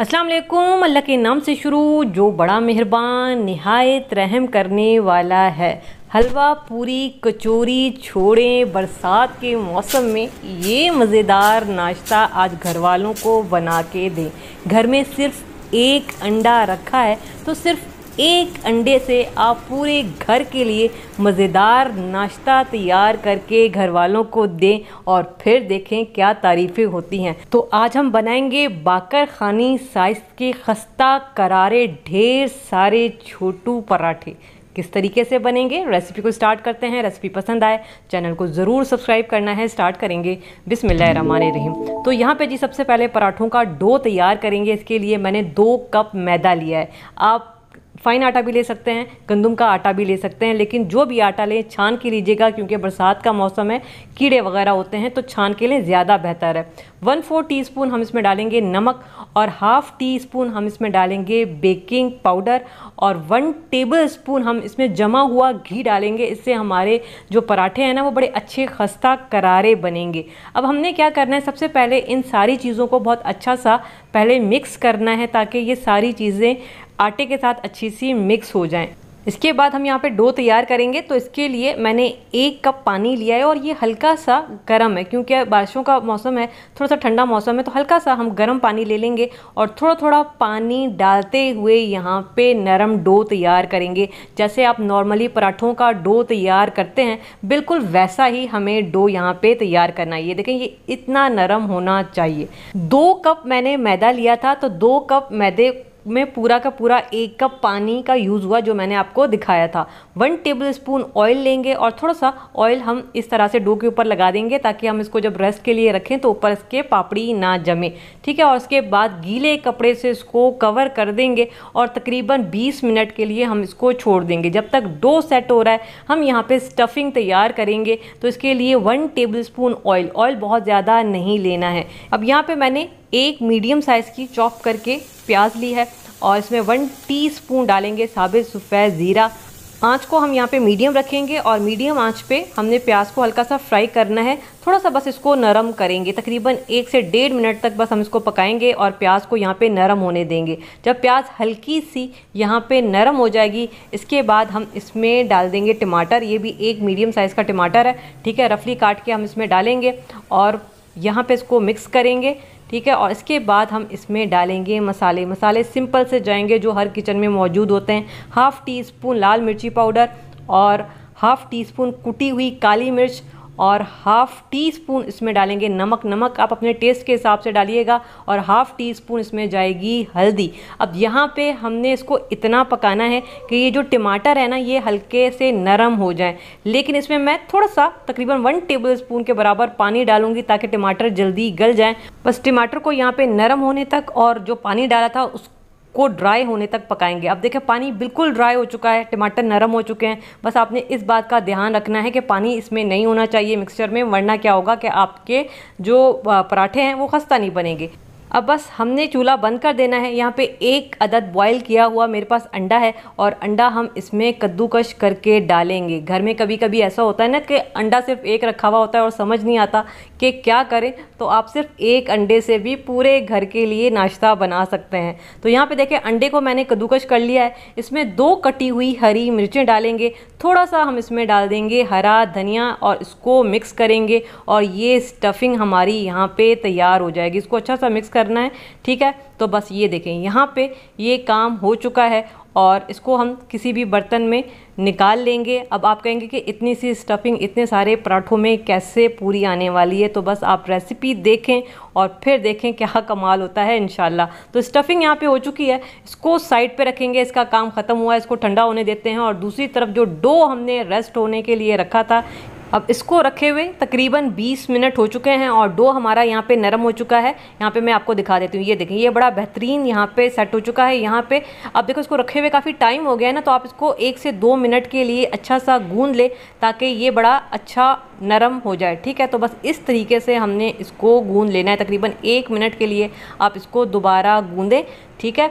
अस्सलाम वालेकुम। अल्लाह के नाम से शुरू जो बड़ा मेहरबान निहायत रहम करने वाला है। हलवा पूरी कचौरी छोड़ें, बरसात के मौसम में ये मज़ेदार नाश्ता आज घर वालों को बना के दें। घर में सिर्फ एक अंडा रखा है तो सिर्फ एक अंडे से आप पूरे घर के लिए मज़ेदार नाश्ता तैयार करके घर वालों को दें और फिर देखें क्या तारीफ़ें होती हैं। तो आज हम बनाएंगे बाकर खानी साइज़ के खस्ता करारे ढेर सारे छोटू पराठे। किस तरीके से बनेंगे रेसिपी को स्टार्ट करते हैं। रेसिपी पसंद आए चैनल को ज़रूर सब्सक्राइब करना है। स्टार्ट करेंगे बिस्मिल्लाहिर्रहमानिर्रहीम। तो यहाँ पे जी सबसे पहले पराठों का डो तैयार करेंगे। इसके लिए मैंने 2 कप मैदा लिया है। आप फ़ाइन आटा भी ले सकते हैं, गंदम का आटा भी ले सकते हैं, लेकिन जो भी आटा लें छान के लीजिएगा क्योंकि बरसात का मौसम है, कीड़े वगैरह होते हैं तो छान के लिए ज़्यादा बेहतर है। 1/4 टीस्पून हम इसमें डालेंगे नमक और 1/2 टीस्पून हम इसमें डालेंगे बेकिंग पाउडर और 1 टेबल स्पून हम इसमें जमा हुआ घी डालेंगे। इससे हमारे जो पराठे हैं ना वो बड़े अच्छे खस्ता करारे बनेंगे। अब हमने क्या करना है, सबसे पहले इन सारी चीज़ों को बहुत अच्छा सा पहले मिक्स करना है ताकि ये सारी चीज़ें आटे के साथ अच्छी सी मिक्स हो जाएं। इसके बाद हम यहाँ पे डो तैयार करेंगे। तो इसके लिए मैंने 1 कप पानी लिया है और ये हल्का सा गर्म है क्योंकि बारिशों का मौसम है, थोड़ा सा ठंडा मौसम है, तो हल्का सा हम गर्म पानी ले लेंगे और थोड़ा थोड़ा पानी डालते हुए यहाँ पे नरम डो तैयार करेंगे। जैसे आप नॉर्मली पराठों का डो तैयार करते हैं बिल्कुल वैसा ही हमें डो यहाँ पर तैयार करना है। ये देखें ये इतना नरम होना चाहिए। 2 कप मैंने मैदा लिया था तो 2 कप मैदे में पूरा का पूरा 1 कप पानी का यूज़ हुआ जो मैंने आपको दिखाया था। 1 टेबल स्पून ऑयल लेंगे और थोड़ा सा ऑयल हम इस तरह से डो के ऊपर लगा देंगे ताकि हम इसको जब रेस्ट के लिए रखें तो ऊपर इसके पापड़ी ना जमे, ठीक है। और उसके बाद गीले कपड़े से इसको कवर कर देंगे और तकरीबन 20 मिनट के लिए हम इसको छोड़ देंगे। जब तक डो सेट हो रहा है हम यहाँ पर स्टफिंग तैयार करेंगे। तो इसके लिए 1 टेबल स्पून ऑयल बहुत ज़्यादा नहीं लेना है। अब यहाँ पर मैंने 1 मीडियम साइज़ की चॉप करके प्याज ली है और इसमें 1 टीस्पून डालेंगे साबित सफ़ेद ज़ीरा। आंच को हम यहाँ पे मीडियम रखेंगे और मीडियम आंच पे हमने प्याज को हल्का सा फ्राई करना है। थोड़ा सा बस इसको नरम करेंगे, तकरीबन 1 से 1.5 मिनट तक बस हम इसको पकाएंगे और प्याज को यहाँ पे नरम होने देंगे। जब प्याज हल्की सी यहाँ पे नरम हो जाएगी इसके बाद हम इसमें डाल देंगे टमाटर। ये भी 1 मीडियम साइज़ का टमाटर है, ठीक है, रफली काट के हम इसमें डालेंगे और यहाँ पे इसको मिक्स करेंगे, ठीक है। और इसके बाद हम इसमें डालेंगे मसाले। मसाले सिंपल से जाएंगे जो हर किचन में मौजूद होते हैं। 1/2 टीस्पून लाल मिर्ची पाउडर और 1/2 टीस्पून कुटी हुई काली मिर्च और 1/2 टीस्पून इसमें डालेंगे नमक। नमक आप अपने टेस्ट के हिसाब से डालिएगा और 1/2 टीस्पून इसमें जाएगी हल्दी। अब यहाँ पे हमने इसको इतना पकाना है कि ये जो टमाटर है ना ये हल्के से नरम हो जाए, लेकिन इसमें मैं थोड़ा सा तकरीबन 1 टेबल स्पून के बराबर पानी डालूंगी ताकि टमाटर जल्दी गल जाएँ। बस टमाटर को यहाँ पे नरम होने तक और जो पानी डाला था उसको ड्राई होने तक पकाएंगे। अब देखें पानी बिल्कुल ड्राई हो चुका है, टमाटर नरम हो चुके हैं। बस आपने इस बात का ध्यान रखना है कि पानी इसमें नहीं होना चाहिए मिक्सचर में, वरना क्या होगा कि आपके जो पराठे हैं वो खस्ता नहीं बनेंगे। अब बस हमने चूल्हा बंद कर देना है। यहाँ पे 1 अदद बॉयल किया हुआ मेरे पास अंडा है और अंडा हम इसमें कद्दूकश करके डालेंगे। घर में कभी कभी ऐसा होता है ना कि अंडा सिर्फ एक रखा हुआ होता है और समझ नहीं आता कि क्या करें, तो आप सिर्फ एक अंडे से भी पूरे घर के लिए नाश्ता बना सकते हैं। तो यहाँ पे देखें अंडे को मैंने कद्दूकश कर लिया है। इसमें 2 कटी हुई हरी मिर्चें डालेंगे, थोड़ा सा हम इसमें डाल देंगे हरा धनिया और इसको मिक्स करेंगे और ये स्टफिंग हमारी यहाँ पर तैयार हो जाएगी। इसको अच्छा सा मिक्स करना है, ठीक है। तो बस ये देखें यहाँ पे ये काम हो चुका है और इसको हम किसी भी बर्तन में निकाल लेंगे। अब आप कहेंगे कि इतनी सी स्टफिंग इतने सारे पराठों में कैसे पूरी आने वाली है, तो बस आप रेसिपी देखें और फिर देखें क्या कमाल होता है इंशाल्लाह। तो स्टफिंग यहाँ पे हो चुकी है, इसको साइड पे रखेंगे, इसका काम ख़त्म हुआ है, इसको ठंडा होने देते हैं। और दूसरी तरफ जो डो हमने रेस्ट होने के लिए रखा था अब इसको रखे हुए तकरीबन 20 मिनट हो चुके हैं और डो हमारा यहाँ पे नरम हो चुका है। यहाँ पे मैं आपको दिखा देती हूँ, ये देखें ये बड़ा बेहतरीन यहाँ पे सेट हो चुका है। यहाँ पे अब देखो इसको रखे हुए काफ़ी टाइम हो गया है ना, तो आप इसको 1 से 2 मिनट के लिए अच्छा सा गूंद ले ताकि ये बड़ा अच्छा नरम हो जाए, ठीक है। तो बस इस तरीके से हमने इसको गूंद लेना है। तकरीबन 1 मिनट के लिए आप इसको दोबारा गूंदें, ठीक है।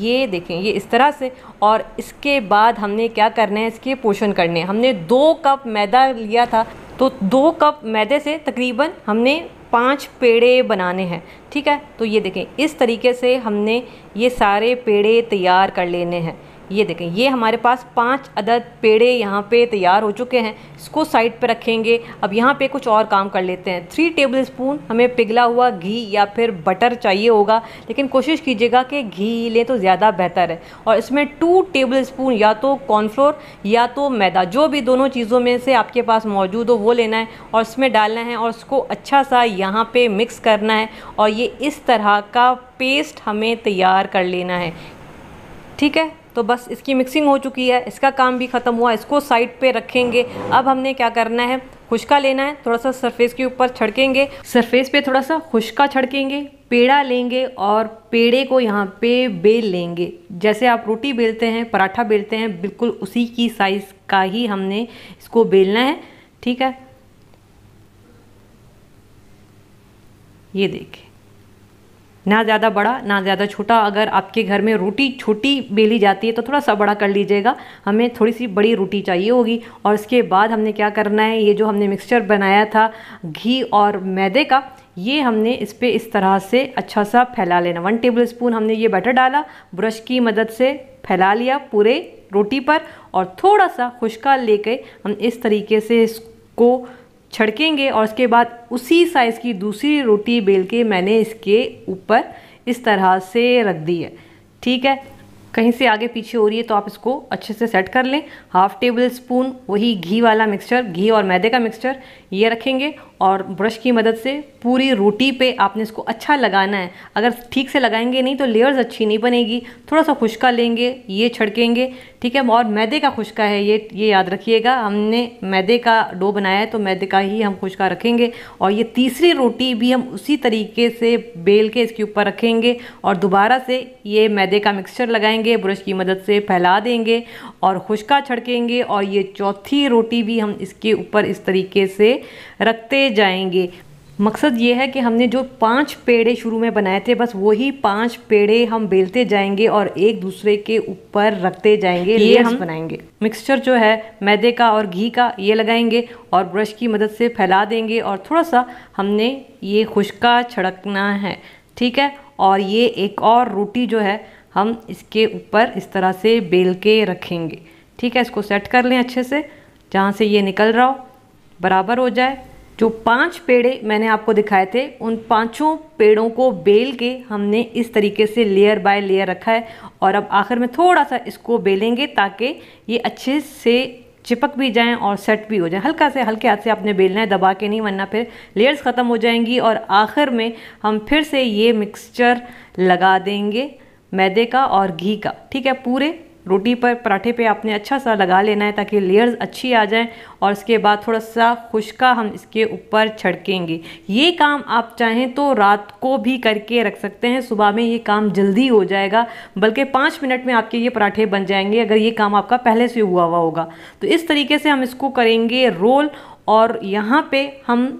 ये देखें ये इस तरह से। और इसके बाद हमने क्या करना है, इसके पोर्शन करने हैं। हमने 2 कप मैदा लिया था तो 2 कप मैदे से तकरीबन हमने 5 पेड़े बनाने हैं, ठीक है। तो ये देखें, इस तरीके से हमने ये सारे पेड़े तैयार कर लेने हैं। ये देखें, ये हमारे पास 5 अदद पेड़े यहाँ पे तैयार हो चुके हैं। इसको साइड पे रखेंगे। अब यहाँ पे कुछ और काम कर लेते हैं। 3 टेबलस्पून हमें पिघला हुआ घी या फिर बटर चाहिए होगा, लेकिन कोशिश कीजिएगा कि घी लें तो ज़्यादा बेहतर है। और इसमें 2 टेबलस्पून या तो कॉर्नफ्लोर या तो मैदा, जो भी दोनों चीज़ों में से आपके पास मौजूद हो वो लेना है और इसमें डालना है और इसको अच्छा सा यहाँ पर मिक्स करना है और ये इस तरह का पेस्ट हमें तैयार कर लेना है, ठीक है। तो बस इसकी मिक्सिंग हो चुकी है, इसका काम भी ख़त्म हुआ। इसको साइड पे रखेंगे। अब हमने क्या करना है, खुशका लेना है, थोड़ा सा सरफेस के ऊपर छिड़केंगे, सरफेस पे थोड़ा सा खुशका छिड़केंगे। पेड़ा लेंगे और पेड़े को यहाँ पे बेल लेंगे, जैसे आप रोटी बेलते हैं, पराठा बेलते हैं, बिल्कुल उसी की साइज़ का ही हमने इसको बेलना है, ठीक है। ये देखिए, ना ज़्यादा बड़ा ना ज़्यादा छोटा। अगर आपके घर में रोटी छोटी बेली जाती है तो थोड़ा सा बड़ा कर लीजिएगा, हमें थोड़ी सी बड़ी रोटी चाहिए होगी। और इसके बाद हमने क्या करना है, ये जो हमने मिक्सचर बनाया था घी और मैदे का, ये हमने इस पर इस तरह से अच्छा सा फैला लेना। 1 टेबलस्पून हमने ये बैटर डाला, ब्रश की मदद से फैला लिया पूरे रोटी पर और थोड़ा सा खुशका लेके हम इस तरीके से इसको छिड़केंगे और इसके बाद उसी साइज़ की दूसरी रोटी बेल के मैंने इसके ऊपर इस तरह से रख दी है, ठीक है। कहीं से आगे पीछे हो रही है तो आप इसको अच्छे से सेट कर लें। 1/2 टेबलस्पून वही घी वाला मिक्सचर, घी और मैदे का मिक्सचर, ये रखेंगे और ब्रश की मदद से पूरी रोटी पे आपने इसको अच्छा लगाना है। अगर ठीक से लगाएंगे नहीं तो लेयर्स अच्छी नहीं बनेगी। थोड़ा सा खुशका लेंगे, ये छिड़केंगे, ठीक है। और मैदे का खुशका है ये याद रखिएगा, हमने मैदे का डो बनाया है तो मैदे का ही हम खुशका रखेंगे। और ये तीसरी रोटी भी हम उसी तरीके से बेल के इसके ऊपर रखेंगे और दोबारा से ये मैदे का मिक्सचर लगाएंगे, ब्रश की मदद से फैला देंगे और खुशका छिड़केंगे। और ये चौथी रोटी भी हम इसके ऊपर इस तरीके से रखते जाएंगे। मकसद ये है कि हमने जो 5 पेड़े शुरू में बनाए थे, बस वही 5 पेड़े हम बेलते जाएंगे और एक दूसरे के ऊपर रखते जाएंगे। ये हम बनाएंगे मिक्सचर जो है मैदे का और घी का, ये लगाएंगे और ब्रश की मदद से फैला देंगे और थोड़ा सा हमने ये खुशका छिड़कना है, ठीक है। और ये एक और रोटी जो है हम इसके ऊपर इस तरह से बेल के रखेंगे, ठीक है। इसको सेट कर लें अच्छे से, जहाँ से ये निकल रहा हो बराबर हो जाए। जो 5 पेड़े मैंने आपको दिखाए थे, उन 5 पेड़ों को बेल के हमने इस तरीके से लेयर बाय लेयर रखा है और अब आखिर में थोड़ा सा इसको बेलेंगे ताकि ये अच्छे से चिपक भी जाएं और सेट भी हो जाएं। हल्का से, हल्के हाथ से आपने बेलना है, दबा के नहीं, वरना फिर लेयर्स ख़त्म हो जाएंगी। और आखिर में हम फिर से ये मिक्सचर लगा देंगे मैदे का और घी का, ठीक है। पूरे रोटी पर, पराठे पे आपने अच्छा सा लगा लेना है ताकि लेयर्स अच्छी आ जाएं। और इसके बाद थोड़ा सा खुशका हम इसके ऊपर छिड़केंगे। ये काम आप चाहें तो रात को भी करके रख सकते हैं, सुबह में ये काम जल्दी हो जाएगा, बल्कि 5 मिनट में आपके ये पराठे बन जाएंगे अगर ये काम आपका पहले से हुआ होगा। तो इस तरीके से हम इसको करेंगे रोल और यहाँ पर हम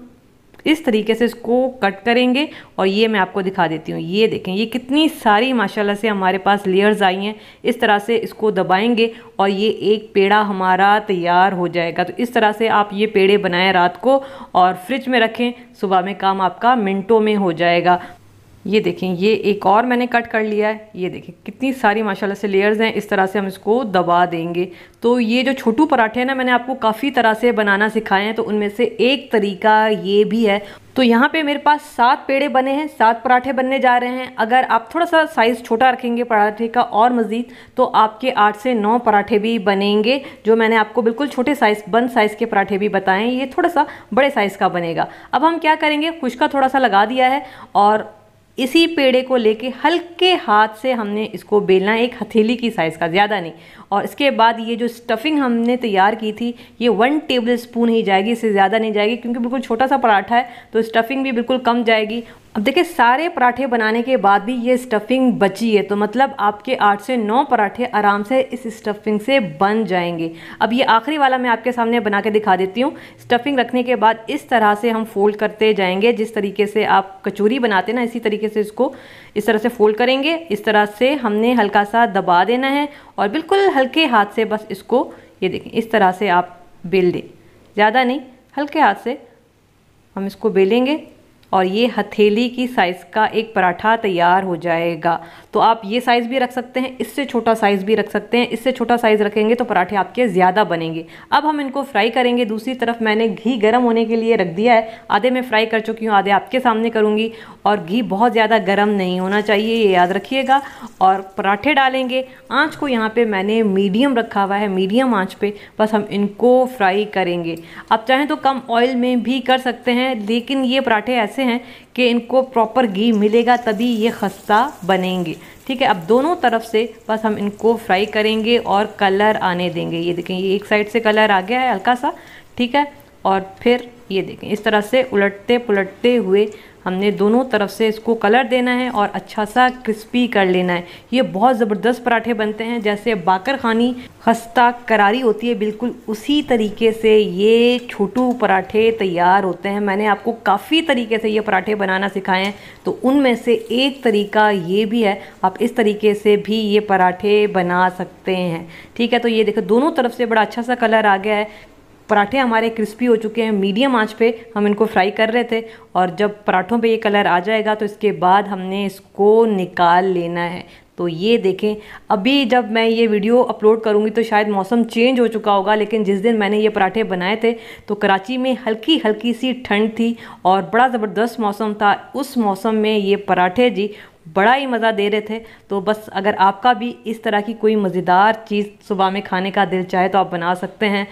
इस तरीके से इसको कट करेंगे। और ये मैं आपको दिखा देती हूँ, ये देखें, ये कितनी सारी माशाल्लाह से हमारे पास लेयर्स आई हैं। इस तरह से इसको दबाएंगे और ये एक पेड़ा हमारा तैयार हो जाएगा। तो इस तरह से आप ये पेड़े बनाएं रात को और फ्रिज में रखें, सुबह में काम आपका मिनटों में हो जाएगा। ये देखें, ये एक और मैंने कट कर लिया है। ये देखें, कितनी सारी माशाल्लाह से लेयर्स हैं। इस तरह से हम इसको दबा देंगे। तो ये जो छोटू पराठे हैं ना, मैंने आपको काफ़ी तरह से बनाना सिखाए हैं, तो उनमें से एक तरीका ये भी है। तो यहाँ पे मेरे पास 7 पेड़े बने हैं, 7 पराठे बनने जा रहे हैं। अगर आप थोड़ा सा साइज़ छोटा रखेंगे पराठे का और मज़ीद, तो आपके 8 से 9 पराठे भी बनेंगे। जो मैंने आपको बिल्कुल छोटे साइज़, बन साइज़ के पराठे भी बताएं, ये थोड़ा सा बड़े साइज़ का बनेगा। अब हम क्या करेंगे, खुशका थोड़ा सा लगा दिया है और इसी पेड़े को लेके हल्के हाथ से हमने इसको बेलना है, एक हथेली की साइज़ का, ज़्यादा नहीं। और इसके बाद ये जो स्टफिंग हमने तैयार की थी, ये 1 टेबलस्पून ही जाएगी, इससे ज़्यादा नहीं जाएगी, क्योंकि बिल्कुल छोटा सा पराठा है तो स्टफिंग भी बिल्कुल कम जाएगी। अब देखिए, सारे पराठे बनाने के बाद भी ये स्टफिंग बची है, तो मतलब आपके 8 से 9 पराठे आराम से इस स्टफिंग से बन जाएंगे। अब ये आखिरी वाला मैं आपके सामने बना के दिखा देती हूँ। स्टफिंग रखने के बाद इस तरह से हम फोल्ड करते जाएंगे, जिस तरीके से आप कचौरी बनाते ना, इसी तरीके से इसको इस तरह से फोल्ड करेंगे। इस तरह से हमने हल्का सा दबा देना है और बिल्कुल हल्के हाथ से बस इसको, ये देखें, इस तरह से आप बेल दें, ज़्यादा नहीं, हल्के हाथ से हम इसको बेलेंगे और ये हथेली की साइज़ का एक पराठा तैयार हो जाएगा। तो आप ये साइज़ भी रख सकते हैं, इससे छोटा साइज़ भी रख सकते हैं। इससे छोटा साइज़ रखेंगे तो पराठे आपके ज़्यादा बनेंगे। अब हम इनको फ्राई करेंगे। दूसरी तरफ मैंने घी गर्म होने के लिए रख दिया है, आधे मैं फ्राई कर चुकी हूँ, आधे आपके सामने करूँगी। और घी बहुत ज़्यादा गर्म नहीं होना चाहिए, ये याद रखिएगा। और पराठे डालेंगे। आँच को यहाँ पर मैंने मीडियम रखा हुआ है, मीडियम आँच पर बस हम इनको फ्राई करेंगे। आप चाहें तो कम ऑयल में भी कर सकते हैं, लेकिन ये पराठे ऐसे हैं कि इनको प्रॉपर घी मिलेगा तभी ये खस्ता बनेंगे। ठीक है, अब दोनों तरफ से बस हम इनको फ्राई करेंगे और कलर आने देंगे। ये देखें, ये एक साइड से कलर आ गया है हल्का सा, ठीक है। और फिर ये देखें, इस तरह से उलटते पुलटते हुए हमने दोनों तरफ से इसको कलर देना है और अच्छा सा क्रिस्पी कर लेना है। ये बहुत ज़बरदस्त पराठे बनते हैं। जैसे बाकरखानी खस्ता करारी होती है, बिल्कुल उसी तरीके से ये छोटू पराठे तैयार होते हैं। मैंने आपको काफ़ी तरीके से ये पराठे बनाना सिखाए हैं, तो उनमें से एक तरीका ये भी है। आप इस तरीके से भी ये पराठे बना सकते हैं, ठीक है। तो ये देखो, दोनों तरफ से बड़ा अच्छा सा कलर आ गया है। पराठे हमारे क्रिस्पी हो चुके हैं। मीडियम आंच पे हम इनको फ्राई कर रहे थे, और जब पराठों पे ये कलर आ जाएगा तो इसके बाद हमने इसको निकाल लेना है। तो ये देखें, अभी जब मैं ये वीडियो अपलोड करूँगी तो शायद मौसम चेंज हो चुका होगा, लेकिन जिस दिन मैंने ये पराठे बनाए थे तो कराची में हल्की हल्की सी ठंड थी और बड़ा ज़बरदस्त मौसम था। उस मौसम में ये पराठे जी बड़ा ही मज़ा दे रहे थे। तो बस अगर आपका भी इस तरह की कोई मज़ेदार चीज़ सुबह में खाने का दिल चाहे तो आप बना सकते हैं।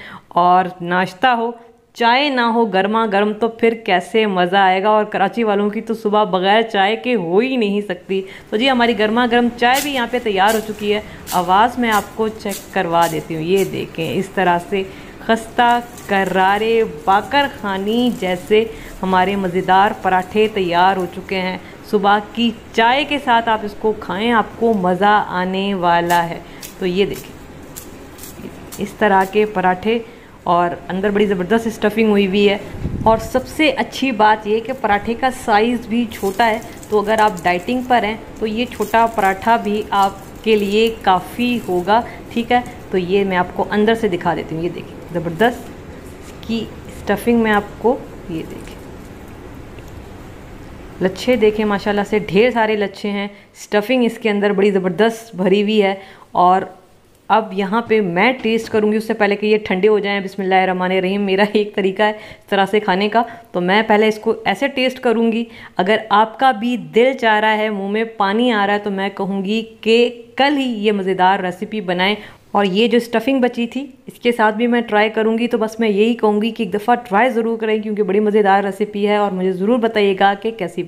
और नाश्ता हो चाय ना हो, गर्मा गर्म, तो फिर कैसे मज़ा आएगा। और कराची वालों की तो सुबह बगैर चाय के हो ही नहीं सकती। तो जी हमारी गर्मा गर्म चाय भी यहाँ पे तैयार हो चुकी है। आवाज़ मैं आपको चेक करवा देती हूँ। ये देखें, इस तरह से खस्ता करारे बाकरखानी जैसे हमारे मज़ेदार पराठे तैयार हो चुके हैं। सुबह की चाय के साथ आप इसको खाएं, आपको मज़ा आने वाला है। तो ये देखें, इस तरह के पराठे, और अंदर बड़ी ज़बरदस्त स्टफिंग हुई हुई है। और सबसे अच्छी बात यह कि पराठे का साइज़ भी छोटा है, तो अगर आप डाइटिंग पर हैं तो ये छोटा पराठा भी आपके लिए काफ़ी होगा, ठीक है। तो ये मैं आपको अंदर से दिखा देती हूँ। ये देखिए, ज़बरदस्त इसकी स्टफिंग में आपको, ये देखिए लच्छे देखें, माशाल्लाह से ढेर सारे लच्छे हैं। स्टफिंग इसके अंदर बड़ी ज़बरदस्त भरी हुई है। और अब यहाँ पे मैं टेस्ट करूँगी उससे पहले कि ये ठंडे हो जाएं। बिस्मिल्लाहिर्रहमानिर्रहीम मेरा एक तरीका है इस तरह से खाने का, तो मैं पहले इसको ऐसे टेस्ट करूँगी। अगर आपका भी दिल चाह रहा है, मुंह में पानी आ रहा है, तो मैं कहूँगी कि कल ही ये मज़ेदार रेसिपी बनाएं। और ये जो स्टफिंग बची थी इसके साथ भी मैं ट्राई करूँगी। तो बस मैं यही कहूँगी कि एक दफ़ा ट्राई ज़रूर करें, क्योंकि बड़ी मज़ेदार रेसिपी है। और मुझे ज़रूर बताइएगा कि कैसी